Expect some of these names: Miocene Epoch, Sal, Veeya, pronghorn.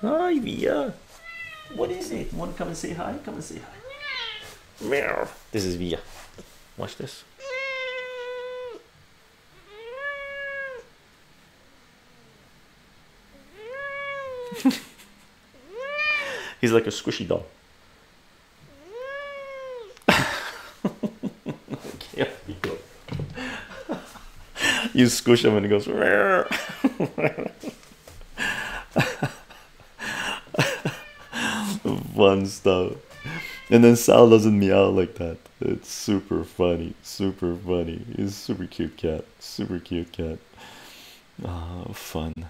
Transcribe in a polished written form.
Hi, Veeya. What is it? Want to come and say hi? Come and say hi. Meow. This is Veeya. Watch this. He's like a squishy doll. Okay, you go. You squish him and he goes. Fun stuff. And then Sal doesn't meow like that. It's super funny. Super funny. He's a super cute cat. Super cute cat. Fun.